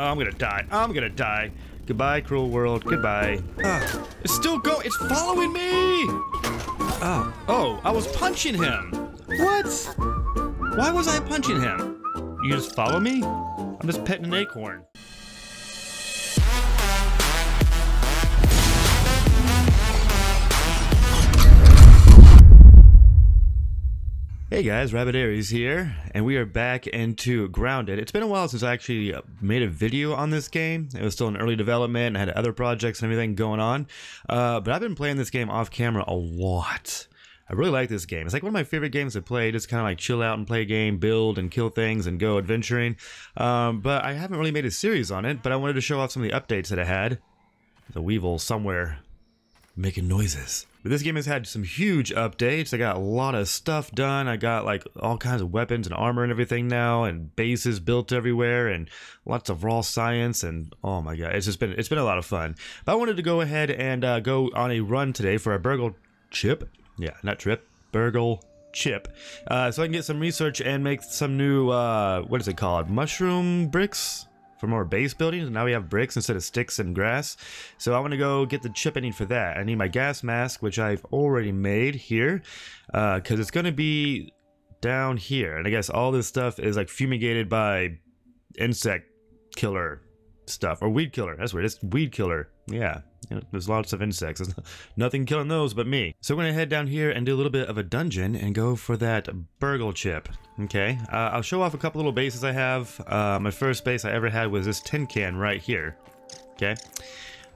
Oh, I'm gonna die. I'm gonna die. Goodbye, cruel world. Goodbye. It's still going. It's following me. Oh, oh, I was punching him. What? Why was I punching him? You just follow me? I'm just petting an acorn. Hey guys, RabidAries here, and we are back into Grounded. It's been a while since I actually made a video on this game. It was still in early development, and I had other projects and everything going on, but I've been playing this game off camera a lot. I really like this game. It's like one of my favorite games to play, just kind of like chill out and play a game, build and kill things and go adventuring, but I haven't really made a series on it, but I wanted to show off some of the updates that I had. The Weevil somewhere making noises. But this game has had some huge updates. I got a lot of stuff done. I got like all kinds of weapons and armor and everything now, and bases built everywhere, and lots of raw science, and oh my god, it's been a lot of fun. But I wanted to go ahead and go on a run today for a Burgl chip. Yeah, not trip, Burgl chip. So I can get some research and make some new what is it called? Mushroom bricks? For more base buildings. Now we have bricks instead of sticks and grass. So I want to go get the chip I need for that. I need my gas mask, which I've already made here, because it's going to be down here. And I guess all this stuff is like fumigated by insect killer stuff, or weed killer. That's weird. It's weed killer. Yeah, there's lots of insects. There's nothing killing those but me. So we're going to head down here and do a little bit of a dungeon and go for that Burgl chip. Okay, I'll show off a couple little bases I have. My first base I ever had was this tin can right here. Okay,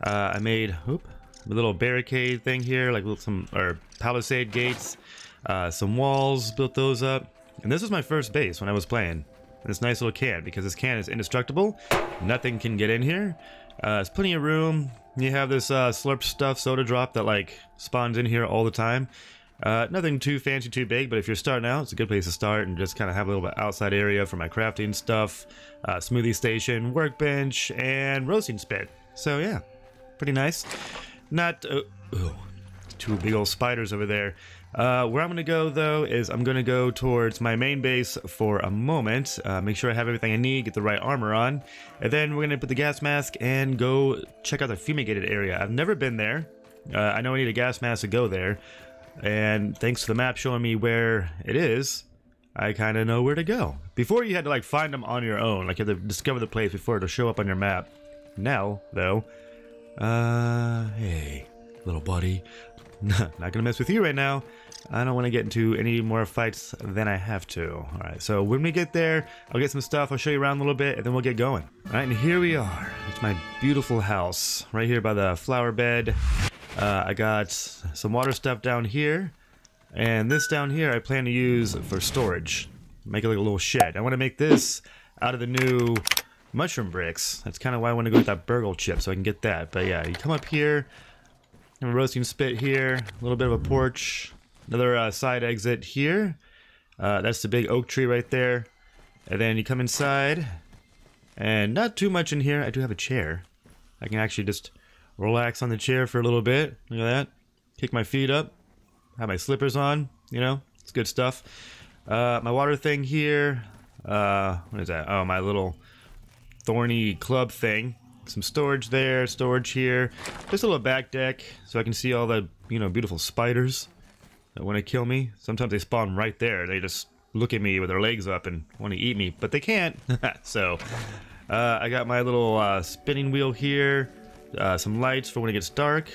I made a little barricade thing here, like some or palisade gates, some walls, built those up. And this was my first base when I was playing. And this nice little can, because this can is indestructible. Nothing can get in here. There's plenty of room. You have this slurp stuff soda drop that like spawns in here all the time. Nothing too fancy, too big, but if you're starting out, it's a good place to start and just kind of have a little bit outside area for my crafting stuff, smoothie station, workbench, and roasting spit. So yeah, pretty nice. Not ooh, two big old spiders over there. Where I'm gonna go though is I'm gonna go towards my main base for a moment, make sure I have everything I need, get the right armor on, and then we're gonna put the gas mask and go check out the fumigated area. I've never been there. I know I need a gas mask to go there, and thanks to the map showing me where it is, I kind of know where to go. Before you had to like find them on your own, like you had to discover the place before it'll show up on your map. Now though, hey little buddy, not gonna mess with you right now. I don't want to get into any more fights than I have to. All right, so when we get there, I'll get some stuff, I'll show you around a little bit, and then we'll get going. All right, and here we are. It's my beautiful house right here by the flower bed. I got some water stuff down here, and this down here I plan to use for storage. Make it like a little shed. I want to make this out of the new mushroom bricks. That's kind of why I want to go with that Burgl chip, so I can get that. But yeah, you come up here, a roasting spit here, a little bit of a porch, another side exit here. That's the big oak tree right there. And then you come inside, and not too much in here. I do have a chair. I can actually just relax on the chair for a little bit. Look at that. Kick my feet up, have my slippers on, you know, it's good stuff. My water thing here. What is that? Oh, my little thorny club thing. Some storage there, storage here. Just a little back deck so I can see all the, you know, beautiful spiders that want to kill me. Sometimes they spawn right there. They just look at me with their legs up and want to eat me, but they can't. So I got my little spinning wheel here, some lights for when it gets dark,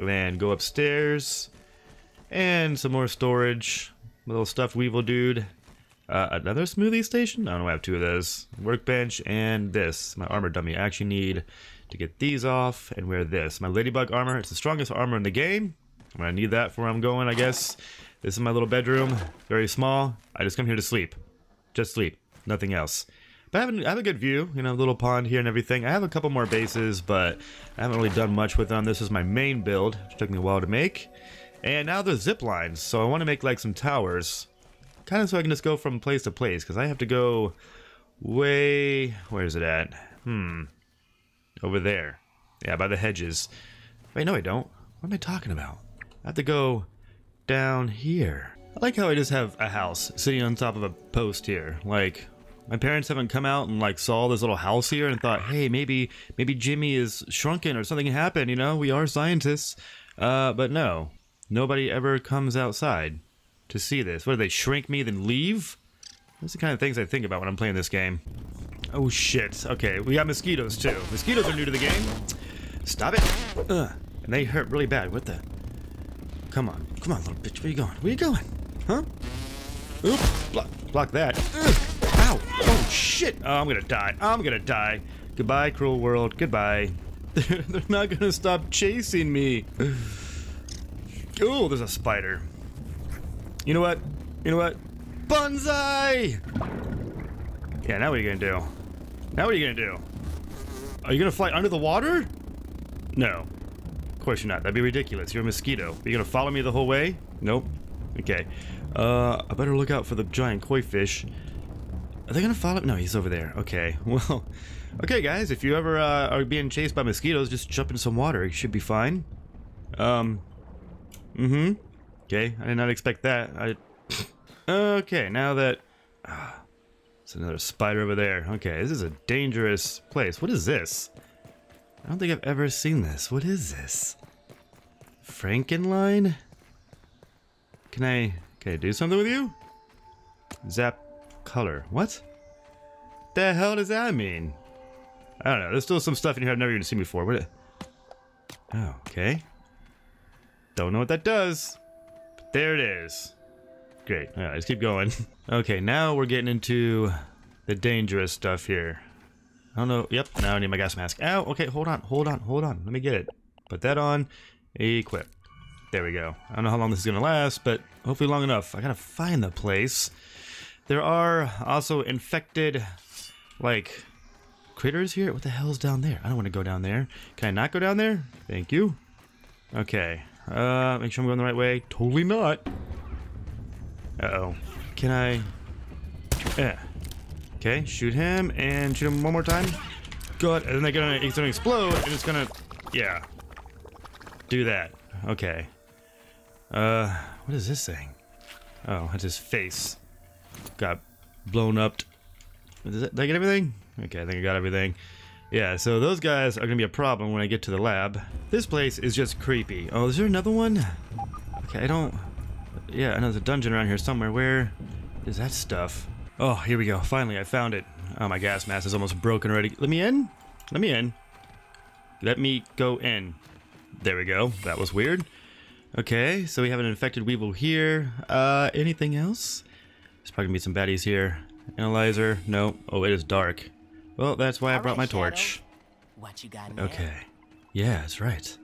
and go upstairs, and some more storage. My little stuffed Weevil dude. Another smoothie station? I don't know, I have two of those. Workbench and this, my armor dummy. I actually need to get these off and wear this. My ladybug armor, it's the strongest armor in the game. I'm gonna need that for where I'm going, I guess. This is my little bedroom, very small. I just come here to sleep. Just sleep, nothing else. But I have a good view, you know, little pond here and everything. I have a couple more bases, but I haven't really done much with them. This is my main build, which took me a while to make. And now there's zip lines, so I wanna make like some towers. Kind of so I can just go from place to place, because I have to go way... Where is it at? Over there. Yeah, by the hedges. Wait, no I don't. What am I talking about? I have to go down here. I like how I just have a house sitting on top of a post here. Like, My parents haven't come out and like saw this little house here and thought, hey, maybe Jimmy is shrunken or something happened, you know, we are scientists. But no, nobody ever comes outside to see this. What do they, shrink me then leave? That's the kind of things I think about when I'm playing this game. Oh shit, okay, we got mosquitoes too. Mosquitoes are new to the game. Stop it. Ugh. And they hurt really bad, what the? Come on, come on little bitch, where you going? Where you going? Huh? Oops, block that. Ugh. Ow, oh shit, oh, I'm gonna die, I'm gonna die. Goodbye cruel world, goodbye. They're not gonna stop chasing me. Oh, there's a spider. You know what? You know what? Bonsai! Yeah, now what are you gonna do? Now what are you gonna do? Are you gonna fly under the water? No. Of course you're not. That'd be ridiculous. You're a mosquito. Are you gonna follow me the whole way? Nope. Okay. I better look out for the giant koi fish. Are they gonna follow? No, he's over there. Okay. Well, okay guys, if you ever are being chased by mosquitoes, just jump in some water. You should be fine. Mm-hmm. Okay, I did not expect that. Okay, now that... there's another spider over there. Okay, this is a dangerous place. What is this? I don't think I've ever seen this. What is this? Frankenline? Can I do something with you? Zap color. What? The hell does that mean? I don't know. There's still some stuff in here I've never even seen before. What? Oh, okay. Don't know what that does. But there it is. Great. All right, let's keep going. Okay, now we're getting into the dangerous stuff here. I don't know. Yep, now I need my gas mask. Ow, okay, hold on. Let me get it. Put that on. Equip. There we go. I don't know how long this is going to last, but hopefully long enough. I got to find the place. There are also infected, like, critters here. What the hell's down there? I don't want to go down there. Can I not go down there? Thank you. Okay. Make sure I'm going the right way. Totally not. Uh-oh. Can I... Yeah. Okay, shoot him, and shoot him one more time. Good, and then they're gonna, it's gonna explode, and it's gonna... Yeah. Do that. Okay. What is this thing? Oh, that's his face. Got blown up. Did I get everything? Okay, I think I got everything. Yeah, so those guys are gonna be a problem when I get to the lab. This place is just creepy. Oh, is there another one? Okay, I don't... Yeah, I know there's a dungeon around here somewhere. Where is that stuff? Oh, here we go. Finally, I found it. Oh, my gas mask is almost broken already. Let me in? Let me in. Let me go in. There we go. That was weird. Okay, so we have an infected weevil here. Anything else? There's probably gonna be some baddies here. Analyzer. No. Oh, it is dark. Well, that's why I brought my torch. What you got in there? Okay. Yeah, that's right.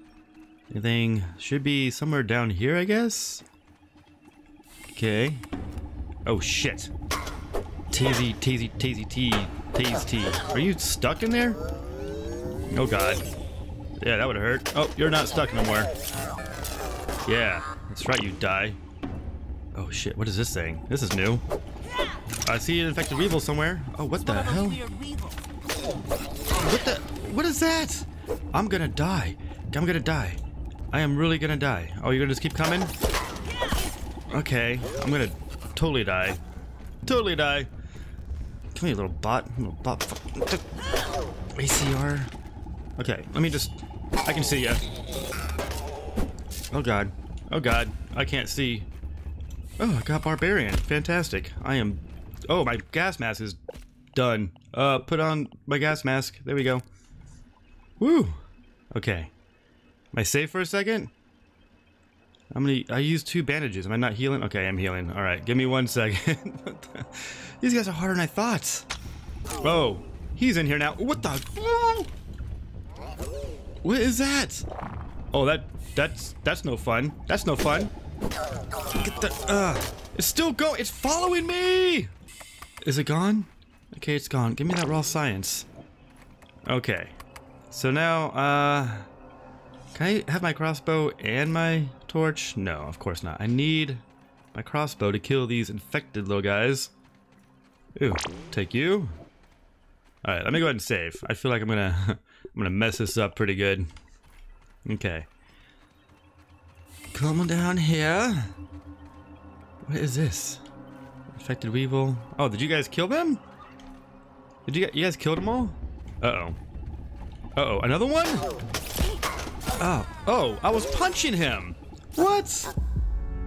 Anything should be somewhere down here, I guess? Okay. Oh shit. Tazy. Are you stuck in there? Oh god. Yeah, that would have hurt. Oh, you're not stuck no more. Yeah, that's right, you die. Oh shit, what is this thing? This is new. I see an infected weevil somewhere. Oh, what the hell? What is that? I'm gonna die. I'm gonna die. I am really gonna die. Oh, you're gonna just keep coming? Okay, I'm gonna totally die. Totally die. Come here, little bot. Little bot. ACR. Okay, let me just... I can see ya. Oh god. Oh god. I can't see. Oh, I got Barbarian. Fantastic. I am... Oh, my gas mask is done. Put on my gas mask. There we go. Woo! Okay. Am I safe for a second? I used 2 bandages. Am I not healing? Okay, I'm healing. All right, give me 1 second. These guys are harder than I thought. Oh, he's in here now. What the? What is that? Oh, that's no fun. That's no fun. Get the, it's still going. It's following me. Is it gone? Okay, it's gone. Give me that raw science. Okay. So now, can I have my crossbow and my torch? No, of course not. I need my crossbow to kill these infected little guys. Ooh, take you. All right, let me go ahead and save. I feel like I'm gonna mess this up pretty good. Okay. Come on down here. What is this? Infected weevil. Oh, did you guys kill them? Did you guys killed them all? Uh-oh. Uh-oh, another one? Oh, I was punching him. What?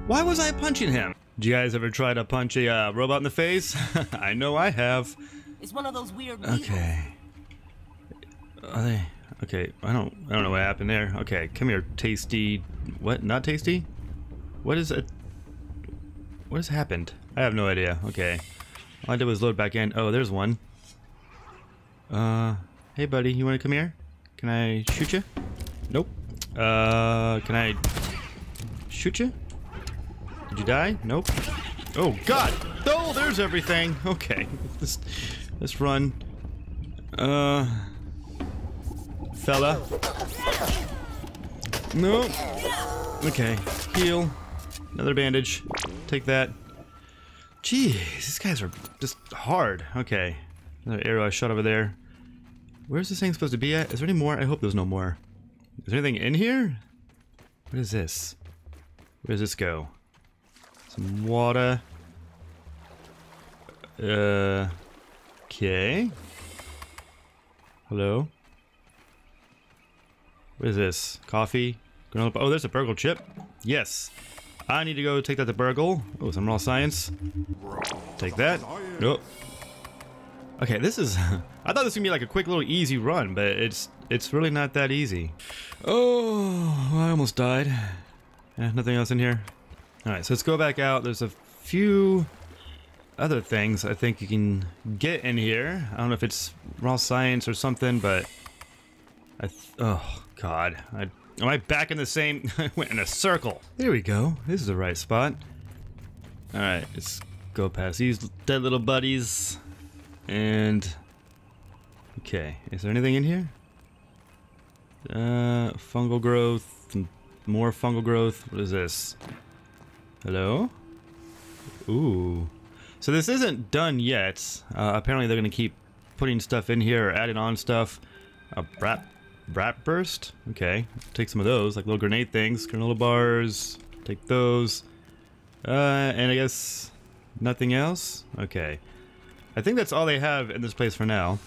Why was I punching him? Do you guys ever try to punch a robot in the face? I know I have. It's one of those weird. Okay. Are they okay? I don't know what happened there. Okay, come here, tasty. What? Not tasty? What is it? What has happened? I have no idea. Okay. All I did was load back in. Oh, there's one. Hey buddy, you want to come here? Can I shoot you? Nope. Can I shoot you? Did you die? Nope. Oh God! Oh, there's everything. Okay, let's run. Fella. Nope. Okay. Heal. Another bandage. Take that. Jeez, these guys are just hard. Okay. Another arrow I shot over there. Where's this thing supposed to be at? Is there any more? I hope there's no more. Is there anything in here? What is this? Where does this go? Some water. Okay. Hello? What is this? Coffee? Granola? Oh, there's a Burgl chip. Yes. I need to go take that to Burgl. Oh, some raw science. Take that. Nope. Oh. Okay, this is... I thought this would be like a quick little easy run, but it's really not that easy. Oh, I almost died. Eh, nothing else in here. Alright, so let's go back out. There's a few other things I think you can get in here. I don't know if it's raw science or something, but... oh, God. Am I back in the same... I went in a circle. There we go. This is the right spot. Alright, let's go past these dead little buddies. And... okay, is there anything in here? Fungal growth. More fungal growth. What is this? Hello? Ooh. So this isn't done yet. Apparently they're gonna keep putting stuff in here or adding on stuff. A brat burst? Okay. Take some of those, like little grenade things. Granola bars. Take those. And I guess nothing else? Okay. I think that's all they have in this place for now.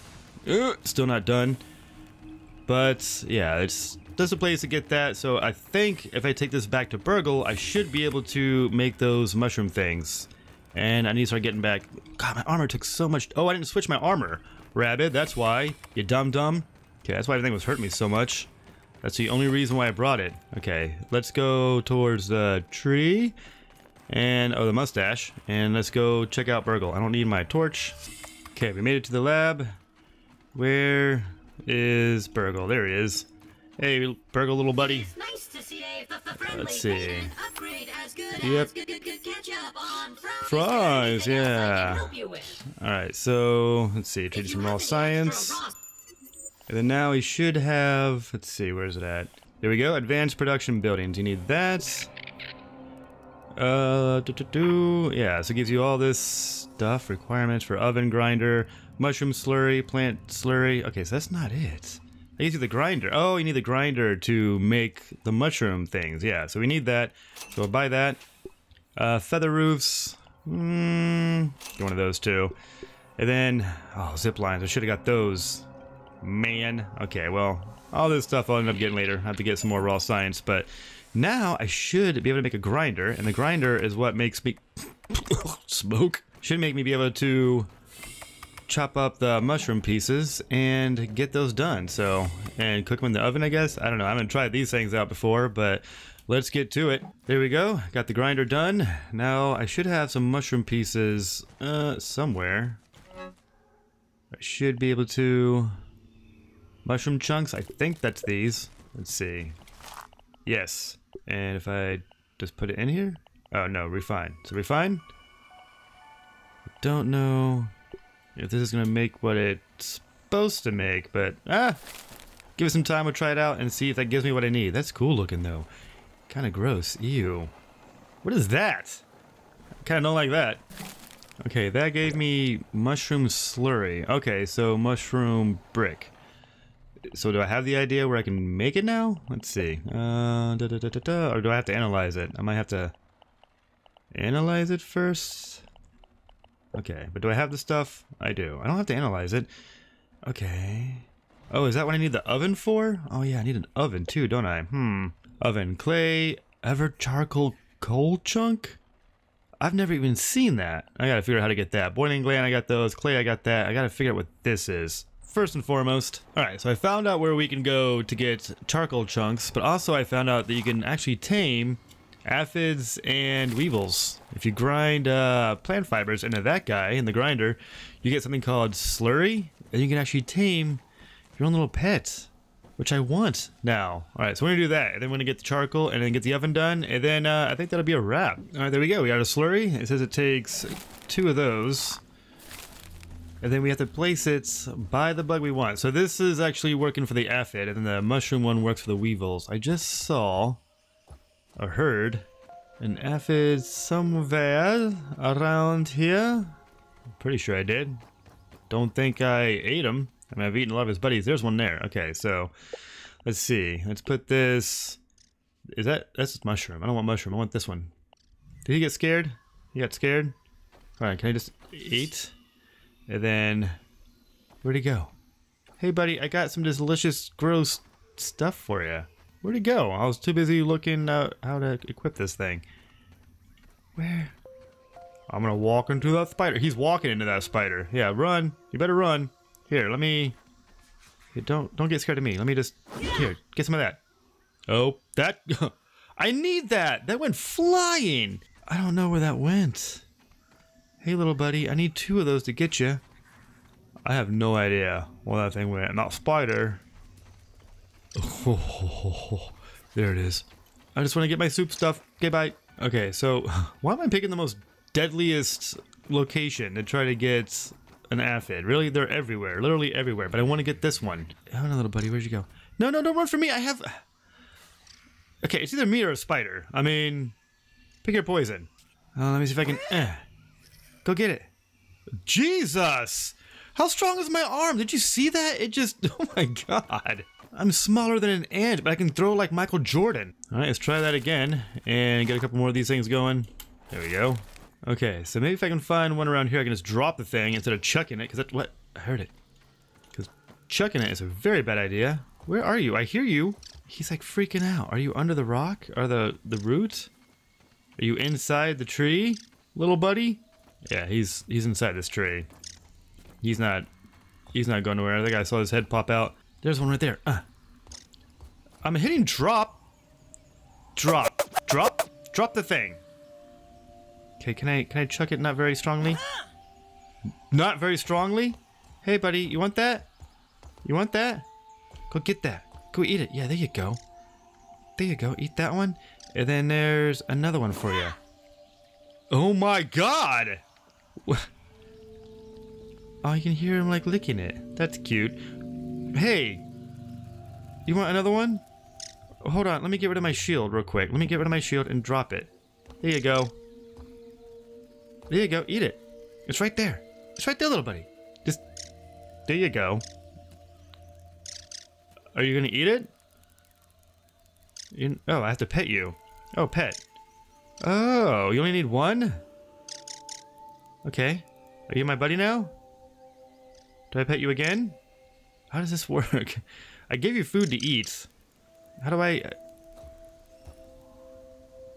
Still not done. But yeah, it's just a place to get that, so I think if I take this back to Burgl, I should be able to make those mushroom things. And I need to start getting back. God, my armor took so much. Oh, I didn't switch my armor. Rabbit, that's why. You dumb. Okay, that's why everything was hurting me so much. That's the only reason why I brought it. Okay, let's go towards the tree. And, oh, the mustache. And let's go check out Burgl. I don't need my torch. Okay, we made it to the lab. Where... is Burgl? There he is. Hey, Burgl, little buddy. It's nice to see the let's see. As good yep. As good ketchup on fries, yeah. All right, so let's see. Treat some raw science, and then now he should have. Let's see, where's it at? There we go. Advanced production buildings. You need that. Yeah. So it gives you all this stuff. Requirements for oven grinder. Mushroom slurry, plant slurry. Okay, so that's not it. I guess you need the grinder. Oh, you need the grinder to make the mushroom things. Yeah, so we need that. So we'll buy that. Feather roofs. Get one of those too. And then, oh, zip lines. I should have got those. Man. Okay, well, all this stuff I'll end up getting later. I have to get some more raw science, but now I should be able to make a grinder, and the grinder is what makes me... smoke. Should make me be able to... chop up the mushroom pieces and get those done, so, and cook them in the oven, I guess. I don't know, I haven't tried these things out before, but let's get to it. There we go, got the grinder done. Now I should have some mushroom pieces somewhere. I should be able to mushroom chunks. I think that's these. Let's see. Yes, and if I just put it in here. Oh no, refine. So refine. I don't know if this is gonna make what it's supposed to make, but give it some time. We'll try it out and see if that gives me what I need. That's cool looking though. Kind of gross. Ew. What is that? I kind of don't like that. Okay, that gave me mushroom slurry. Okay, so mushroom brick. So do I have the idea where I can make it now? Let's see. Or do I have to analyze it? I might have to analyze it first. Okay, but do I have the stuff? I do. I don't have to analyze it. Okay. Oh, is that what I need the oven for? Oh yeah, I need an oven too, don't I? Oven clay, ever charcoal coal chunk? I've never even seen that. I gotta figure out how to get that. Boiling gland, I got those. Clay, I got that. I gotta figure out what this is. First and foremost. Alright, so I found out where we can go to get charcoal chunks, but also I found out that you can actually tame aphids and weevils. If you grind plant fibers into that guy, in the grinder, you get something called slurry, and you can actually tame your own little pet, which I want now. Alright, so we're gonna do that, and then we're gonna get the charcoal, and then get the oven done, and then I think that'll be a wrap. Alright, there we go, we got a slurry. It says it takes 2 of those. And then we have to place it by the bug we want. So this is actually working for the aphid, and then the mushroom one works for the weevils. I just saw a herd, an aphid somewhere around here. I'm pretty sure I did. Don't think I ate him. I mean, I've eaten a lot of his buddies. There's one there. Okay, so let's see. Let's put this. Is that? That's mushroom. I don't want mushroom. I want this one. Did he get scared? He got scared? All right, can I just eat? And then, where'd he go? Hey buddy, I got some delicious, gross stuff for you. Where'd he go? I was too busy looking out how to equip this thing. Where? I'm gonna walk into that spider. He's walking into that spider. Yeah, run. You better run. Here, let me. Hey, don't get scared of me. Let me just here get some of that. Oh, that. I need that. That went flying. I don't know where that went. Hey little buddy, I need 2 of those to get you. I have no idea where that thing went. Not spider. Oh, there it is. I just want to get my soup stuff. Okay, bye. Okay, so why am I picking the most deadliest location to try to get an aphid? Really, they're everywhere, literally everywhere. But I want to get this one. Oh no, little buddy, where'd you go? No, no, don't run from me. I have. Okay, it's either me or a spider. I mean, pick your poison. Let me see if I can. Go get it. Jesus! How strong is my arm? Did you see that? It just, oh my god. I'm smaller than an ant, but I can throw like Michael Jordan. Alright, let's try that again and get a couple more of these things going. There we go. Okay, so maybe if I can find one around here, I can just drop the thing instead of chucking it, because that's what? I heard it. Because chucking it is a very bad idea. Where are you? I hear you. He's like freaking out. Are you under the rock? Or the root? Are you inside the tree, little buddy? Yeah, he's inside this tree. He's not going nowhere. I think I saw his head pop out. There's one right there. I'm hitting drop. Drop the thing. Okay, can I chuck it not very strongly? Not very strongly? Hey buddy, you want that? You want that? Go get that. Go eat it. Yeah, there you go. There you go. Eat that one. And then there's another one for you. Oh my god! Oh, you can hear him like licking it. That's cute. Hey! You want another one? Hold on, let me get rid of my shield real quick. Let me get rid of my shield and drop it. There you go. There you go, eat it. It's right there. It's right there, little buddy. Just... there you go. Are you gonna eat it? You... oh, I have to pet you. Oh, pet. Oh, you only need one? Okay. Are you my buddy now? Do I pet you again? How does this work? I gave you food to eat. How do I...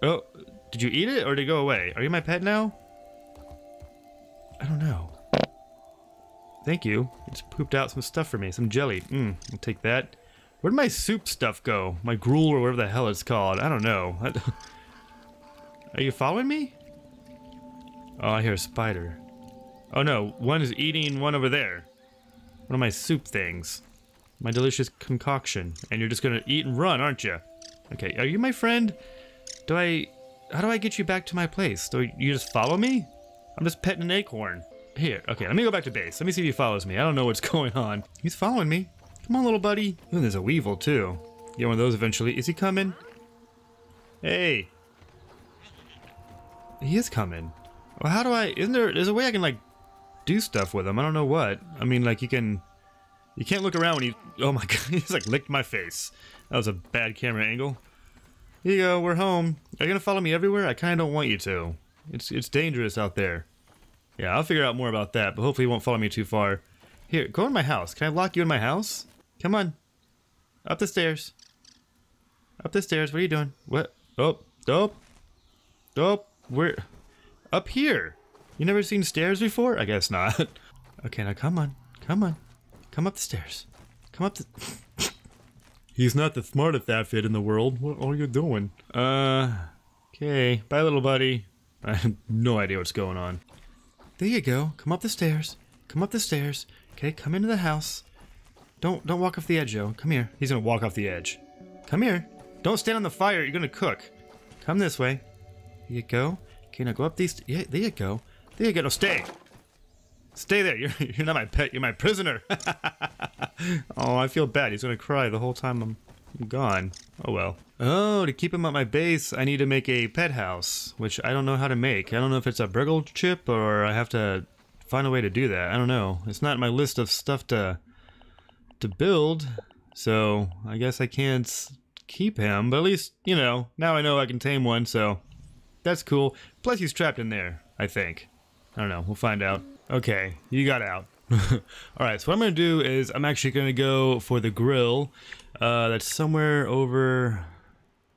oh, did you eat it or did it go away? Are you my pet now? I don't know. Thank you. It just pooped out some stuff for me. Some jelly. I'll take that. Where'd my soup stuff go? My gruel or whatever the hell it's called. I don't know. Are you following me? Oh, I hear a spider. Oh no, one is eating one over there. One of my soup things. My delicious concoction. And you're just gonna eat and run, aren't you? Okay, are you my friend? How do I get you back to my place? Do you just follow me? I'm just petting an acorn. Here, okay, let me go back to base. Let me see if he follows me. I don't know what's going on. He's following me. Come on, little buddy. Ooh, there's a weevil too. Get one of those eventually. Is he coming? Hey. He is coming. Well, how do I... there's a way I can, like, do stuff with him. I don't know what. I mean, like, you can... you can't look around when you... oh my god, he just, like, licked my face. That was a bad camera angle. Here you go, we're home. Are you gonna follow me everywhere? I kinda don't want you to. It's dangerous out there. Yeah, I'll figure out more about that, but hopefully he won't follow me too far. Here, go in my house. Can I lock you in my house? Come on. Up the stairs. Up the stairs. What are you doing? What? Oh. Dope. Dope. We're up here. You never seen stairs before? I guess not. Okay, now come on. Come on. Come up the stairs. Come up the... He's not the smartest outfit in the world. What are you doing? Okay. Bye, little buddy. I have no idea what's going on. There you go. Come up the stairs. Come up the stairs. Okay, come into the house. Don't walk off the edge, Joe. Come here. He's gonna walk off the edge. Come here. Don't stand on the fire. You're gonna cook. Come this way. There you go. Okay, now go up these... Yeah, there you go. There you go. No, stay. Stay there. You're not my pet. You're my prisoner. Oh, I feel bad. He's gonna cry the whole time I'm gone. Oh, well. Oh, to keep him at my base, I need to make a pet house, which I don't know how to make. I don't know if it's a Burgl chip or I have to find a way to do that. I don't know. It's not in my list of stuff to build, so I guess I can't keep him, but at least, you know, now I know I can tame one, so that's cool. Plus he's trapped in there, I think. I don't know, we'll find out. Okay, you got out. Alright, so what I'm gonna do is I'm actually gonna go for the grill that's somewhere over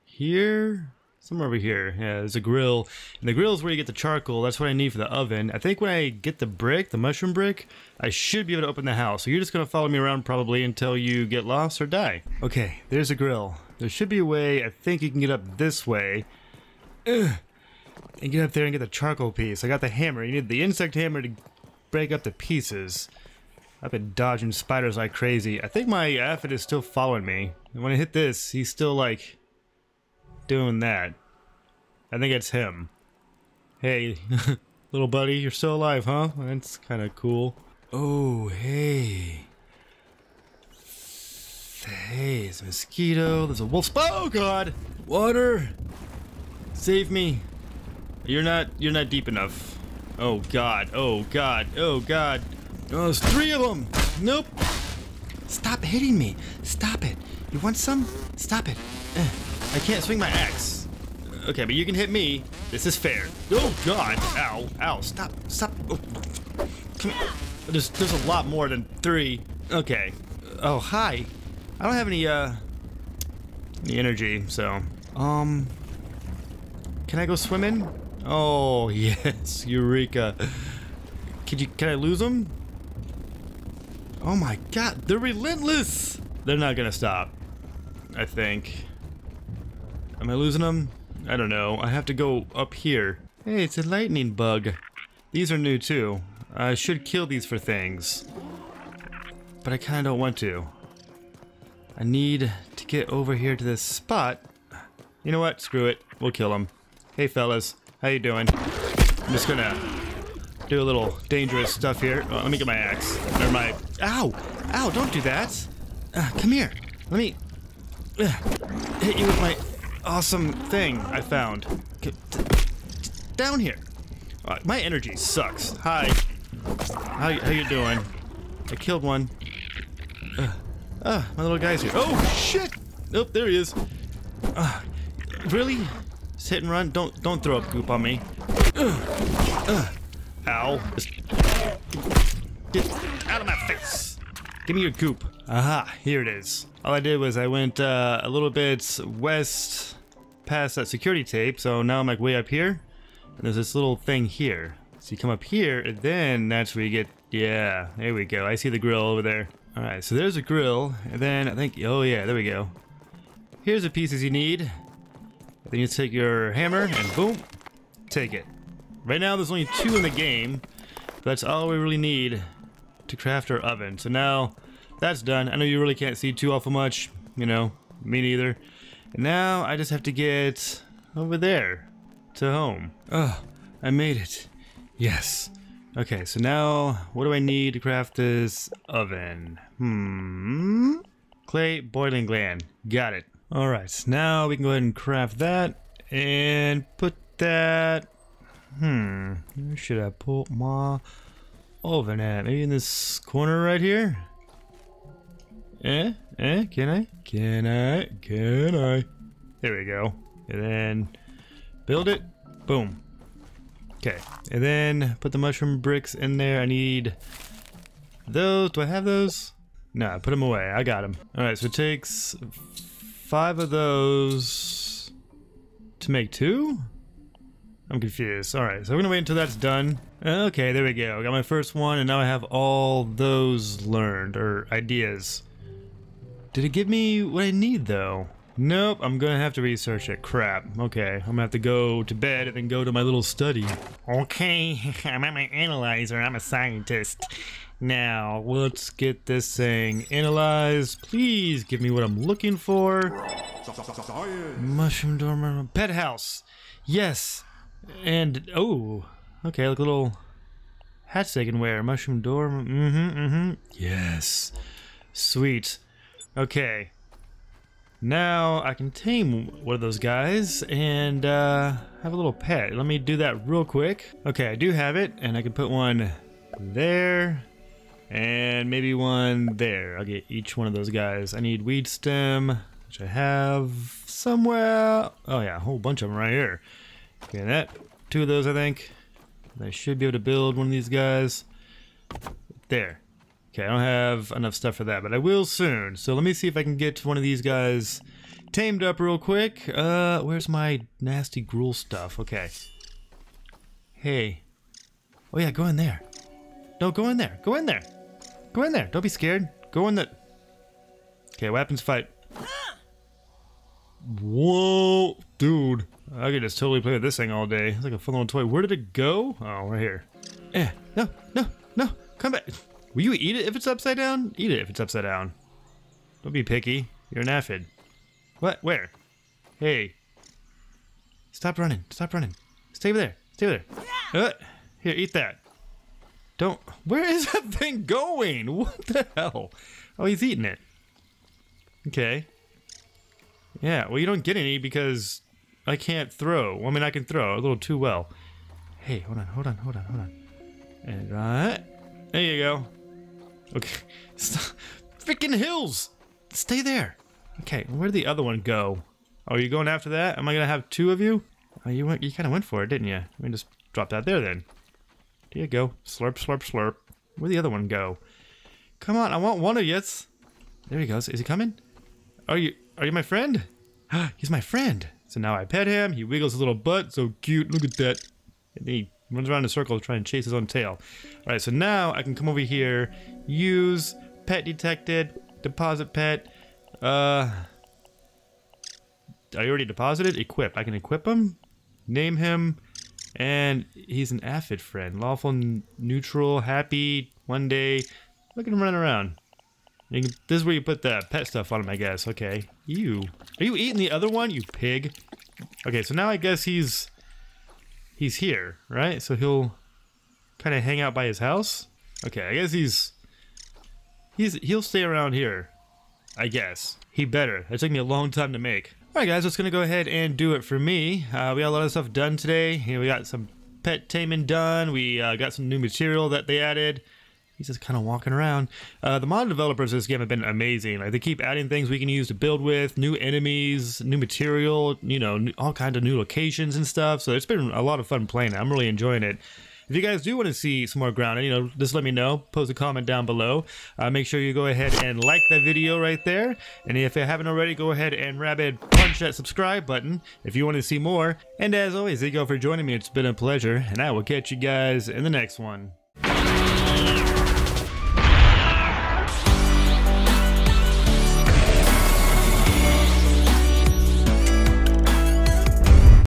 here? Somewhere over here. Yeah, there's a grill. And the grill is where you get the charcoal. That's what I need for the oven. I think when I get the brick, the mushroom brick, I should be able to open the house. So you're just going to follow me around probably until you get lost or die. Okay, there's a grill. There should be a way. I think you can get up this way. Ugh. And get up there and get the charcoal piece. I got the hammer. You need the insect hammer to break up the pieces. I've been dodging spiders like crazy. I think my aphid is still following me. And when I hit this, he's still like... doing that. I think it's him. Hey, little buddy, you're still alive, huh? That's kind of cool. Oh, hey. Hey, there's a mosquito. There's a wolf. Oh, God! Water! Save me. You're not deep enough. Oh, God. Oh, God. Oh, God. Oh, there's three of them! Nope! Stop hitting me! Stop it! You want some? Stop it. I can't swing my axe. Okay, but you can hit me. This is fair. Oh, God. Ow. Ow. Stop. Stop. Oh. Come here. There's a lot more than three. Okay. Oh, hi. I don't have any energy, so. Can I go swimming? Oh, yes. Eureka. Can I lose them? Oh, my God. They're relentless. They're not gonna stop. I think. Am I losing them? I don't know. I have to go up here. Hey, it's a lightning bug. These are new too. I should kill these for things. But I kind of don't want to. I need to get over here to this spot. You know what? Screw it. We'll kill them. Hey fellas, how you doing? I'm just gonna do a little dangerous stuff here. Oh, let me get my axe. Or my... Ow! Ow, don't do that! Come here. Let me... hit you with my... awesome thing I found. Down here. My energy sucks. Hi. How you doing? I killed one. My little guy's here. Oh, shit! Nope, there he is. Really? Just hit and run? Don't throw up goop on me. Ow. Just get out of my face. Give me your goop. Aha, here it is. All I did was I went a little bit west past that security tape, so now I'm like way up here, and there's this little thing here. So you come up here, and then that's where you get, yeah, there we go. I see the grill over there. All right, so there's a grill, and then I think, oh yeah, there we go. Here's the pieces you need. Then you take your hammer, and boom, take it. Right now, there's only two in the game, but that's all we really need to craft our oven. So now, that's done. I know you really can't see too awful much, you know, me neither. And now I just have to get over there to home. Oh, I made it. Yes. Okay, so now what do I need to craft this oven? Clay boiling gland. Got it. All right, so now we can go ahead and craft that and put that... where should I put my oven at? Maybe in this corner right here? Can I? There we go. And then build it. Boom. Okay, and then put the mushroom bricks in there. I need those. Do I have those? No, I put them away. I got them. All right, so it takes 5 of those to make 2? I'm confused. All right, so we're gonna wait until that's done. Okay, there we go. I got my first one, and now I have all those learned, or ideas. Did it give me what I need, though? Nope, I'm gonna have to research it. Crap. Okay, I'm gonna have to go to bed and then go to my little study. Okay, I'm at my analyzer. I'm a scientist. Now, let's get this thing analyzed. Please give me what I'm looking for. Mushroom dormer. Pet house. Yes. And, oh. Okay, like little hats they can wear. Mushroom dormer. Yes. Sweet. Okay. Now I can tame one of those guys and have a little pet. Let me do that real quick. Okay, I do have it, and I can put one there and maybe one there. I'll get each one of those guys. I need weed stem, which I have somewhere. Oh yeah, a whole bunch of them right here. Okay, that 2 of those I think. I should be able to build one of these guys. There. Okay, I don't have enough stuff for that, but I will soon. So let me see if I can get one of these guys tamed up real quick. Where's my nasty gruel stuff? Okay. Hey. Oh yeah, go in there. No, go in there. Go in there. Go in there. Don't be scared. Go in the... Okay, weapons fight. Whoa, dude. I could just totally play with this thing all day. It's like a fun little toy. Where did it go? Oh, right here. Eh, no, no, no. Come back. Will you eat it if it's upside down? Eat it if it's upside down. Don't be picky. You're an aphid. What? Where? Hey. Stop running. Stop running. Stay over there. Stay over there. Here, eat that. Don't. Where is that thing going? What the hell? Oh, he's eating it. Okay. Yeah, well, you don't get any because I can't throw. Well, I mean, I can throw a little too well. Hey, hold on, hold on, hold on, hold on. And right. There you go. Okay. Stop. Freaking hills! Stay there! Okay, where'd the other one go? Oh, are you going after that? Am I gonna have 2 of you? Oh, you kinda went for it, didn't you? Let me just drop that there then. There you go. Slurp, slurp, slurp. Where'd the other one go? Come on, I want one of you. There he goes. Is he coming? Are you my friend? He's my friend! So now I pet him, he wiggles his little butt, so cute, look at that. And he runs around in a circle to try and chase his own tail. Alright, so now I can come over here, use pet detected, deposit pet. I already deposited, equip. I can equip him, name him, and he's an aphid friend. Lawful, neutral, happy, one day. Look at him running around. You can, this is where you put the pet stuff on him, I guess. Okay. Ew. Are you eating the other one, you pig? Okay, so now I guess he's... He's here, right? So he'll kind of hang out by his house. Okay, I guess he'll stay around here. I guess. He better. That took me a long time to make. All right, guys, that's gonna go ahead and do it for me. We got a lot of stuff done today. You know, we got some pet taming done. We got some new material that they added. He's just kind of walking around. The mod developers of this game have been amazing. Like, they keep adding things we can use to build with, new enemies, new material, you know, all kinds of new locations and stuff. So it's been a lot of fun playing it. I'm really enjoying it. If you guys do want to see some more Grounded, you know, just let me know. Post a comment down below. Make sure you go ahead and like that video right there. And if you haven't already, go ahead and rabid punch that subscribe button if you want to see more. And as always, thank you all for joining me. It's been a pleasure, and I will catch you guys in the next one.